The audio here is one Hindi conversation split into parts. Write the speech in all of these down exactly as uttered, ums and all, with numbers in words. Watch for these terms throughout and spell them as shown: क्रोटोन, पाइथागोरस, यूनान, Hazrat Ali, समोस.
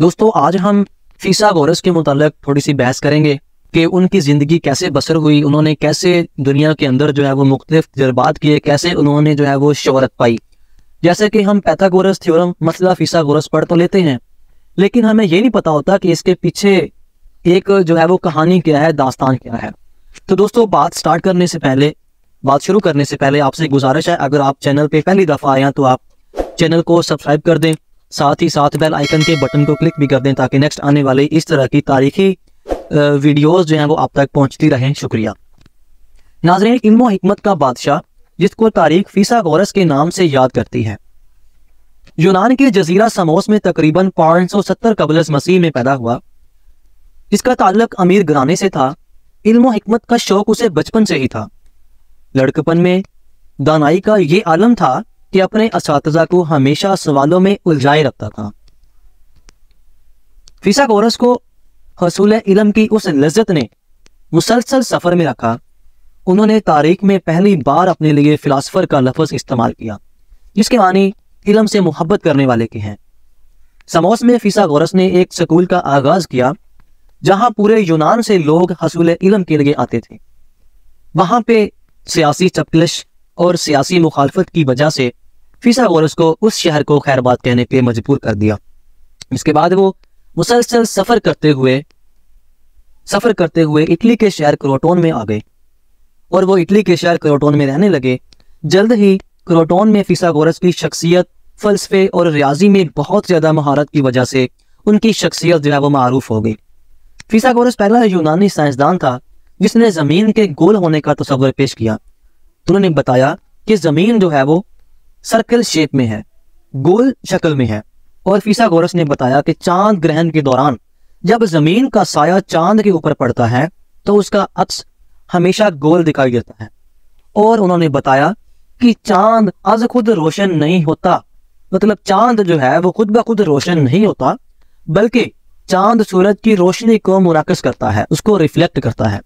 दोस्तों आज हम पाइथागोरस के मुतालिक थोड़ी सी बहस करेंगे कि उनकी ज़िंदगी कैसे बसर हुई, उन्होंने कैसे दुनिया के अंदर जो है वो मुख्तलिफ तजर्बात किए, कैसे उन्होंने जो है वो शोहरत पाई। जैसे कि हम पाइथागोरस थ्योरम मसला पाइथागोरस पढ़ तो लेते हैं, लेकिन हमें ये नहीं पता होता कि इसके पीछे एक जो है वो कहानी क्या है, दास्तान क्या है। तो दोस्तों बात स्टार्ट करने से पहले बात शुरू करने से पहले आपसे गुजारिश है, अगर आप चैनल पर पहली दफ़ा आए हैं तो आप चैनल को सब्सक्राइब कर दें, साथ ही साथ बेल आइकन के बटन को क्लिक भी कर दें ताकि नेक्स्ट आने वाले इस तरह की तारीखी वीडियोस जो हैं वो आप तक पहुंचती रहें। शुक्रिया। नाज़रीन, इल्मो हिकमत का बादशाह जिसको तारीख पाइथागोरस के नाम से याद करती है, यूनान के जजीरा समोस में तकरीबन पाँच सौ सत्तर कबल मसीह में पैदा हुआ। इसका ताल्लुक अमीर घराने से था। इल्मो हिकमत का शौक उसे बचपन से ही था। लड़कपन में दानाई का ये आलम था कि अपने असातिज़ा को हमेशा सवालों में उलझाए रखता था। पाइथागोरस को हसूले इल्म की उस लज्जत ने मुसलसल सफर में रखा। उन्होंने तारीख में पहली बार अपने लिए फिलासफर का लफ्ज़ इस्तेमाल किया, जिसके मानी इल्म से मोहब्बत करने वाले के हैं। समोस में पाइथागोरस ने एक स्कूल का आगाज किया जहां पूरे यूनान से लोग हसूले इल्म के लिए आते थे। वहां पे सियासी चपकलश और सियासी मुखालफत की वजह से पाइथागोरस को उस शहर को खैरबाद कहने पे मजबूर कर दिया। इसके बाद वो मुसलसल सफर करते हुए सफर करते हुए इटली के शहर क्रोटोन में आ गए और वो इटली के शहर क्रोटोन में रहने लगे। जल्द ही क्रोटोन में पाइथागोरस की शख्सियत फलसफे और रियाजी में बहुत ज़्यादा महारत की वजह से उनकी शख्सियत जो है वो मारूफ हो गई। पाइथागोरस पहला यूनानी साइंसदान था जिसने ज़मीन के गोल होने का तस्वर पेश किया। उन्होंने बताया कि ज़मीन जो है वो सर्कल शेप में है, गोल शक्ल में है। और पाइथागोरस ने बताया कि चांद ग्रहण के दौरान जब ज़मीन का साया चांद के ऊपर पड़ता है तो उसका अक्स हमेशा गोल दिखाई देता है। और उन्होंने बताया कि चांद आज खुद रोशन नहीं होता, मतलब चांद जो है वो खुद ब खुद रोशन नहीं होता, बल्कि चांद सूरज की रोशनी को मुनाकस करता है, उसको रिफ्लेक्ट करता है।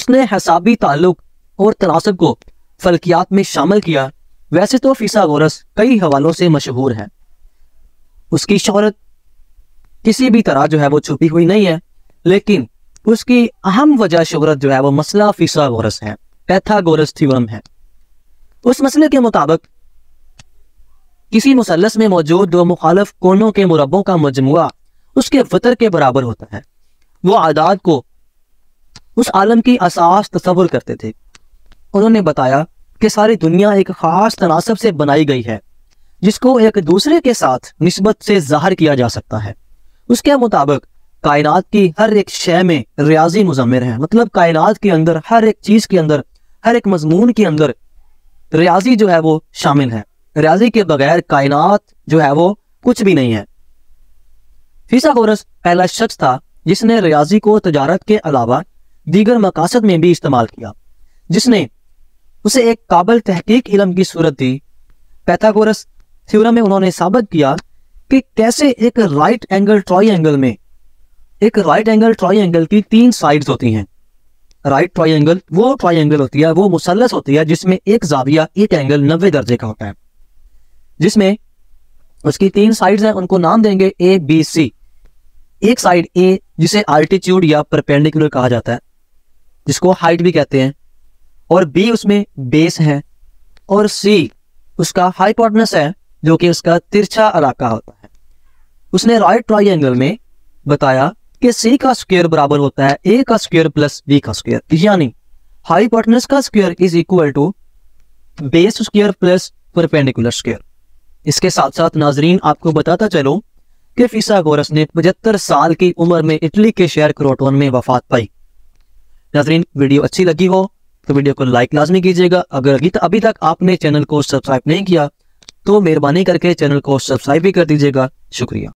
उसने हिसाबी ताल्लुक और तनासब को फल्कियात में शामिल किया। वैसे तो पाइथागोरस कई हवालों से मशहूर है, उसकी शोहरत किसी भी तरह जो है वो छुपी हुई नहीं है, लेकिन उसकी अहम वजह शोहरत जो है वो मसला पाइथागोरस है, पाइथागोरस थ्योरम है। उस मसले के मुताबिक किसी मुसलस में मौजूद दो मुखालफ कोनों के मुरब्बों का मजमुआ उसके वतर के बराबर होता है। वो आदाद को उस आलम की असास तस्वुर करते थे। उन्होंने बताया कि सारी दुनिया एक खास तनासब से बनाई गई है जिसको एक दूसरे के साथ निस्बत से जाहिर किया जा सकता है। उसके मुताबिक कायनात की हर एक शय में रियाजी मुजम्मिर है, मतलब कायनात के अंदर हर एक चीज़ के अंदर हर एक मजमून के अंदर रियाजी जो है वो शामिल है। रियाजी के बगैर कायनात जो है वो कुछ भी नहीं है। पाइथागोरस पहला शख्स था जिसने रियाजी को तजारत के अलावा दीगर मकासद में भी इस्तेमाल किया, जिसने उसे एक काबिल तहकीक इल्म की सूरत दी। पाइथागोरस थ्योरम में उन्होंने साबित किया कि कैसे एक राइट एंगल ट्रायंगल में एक राइट एंगल ट्रायंगल की तीन साइड्स होती हैं। राइट ट्रायंगल वो ट्रायंगल होती है, वो मुसल्लस होती है जिसमें एक जाविया एक एंगल नब्बे दर्जे का होता है, जिसमें उसकी तीन साइड्स हैं। उनको नाम देंगे ए बी सी। एक साइड ए जिसे आल्टीट्यूड या परपेंडिकुलर कहा जाता है, जिसको हाइट भी कहते हैं, और बी उसमें बेस है, और सी उसका हाइपोटेनस है जो कि उसका तिरछा इलाका होता है। उसने राइट ट्रायंगल में बताया कि सी का स्क्वायर बराबर होता है ए का स्क्वायर प्लस बी का स्क्वायर, यानी हाइपोटेनस का square is equal to base square plus perpendicular square. इसके साथ साथ नाजरीन आपको बताता चलूं कि पाइथागोरस ने पचहत्तर साल की उम्र में इटली के शहर क्रोटोन में वफात पाई। नाजरीन वीडियो अच्छी लगी हो तो वीडियो को लाइक लाजमी कीजिएगा। अगर अभी तक आपने चैनल को सब्सक्राइब नहीं किया तो मेहरबानी करके चैनल को सब्सक्राइब भी कर दीजिएगा। शुक्रिया।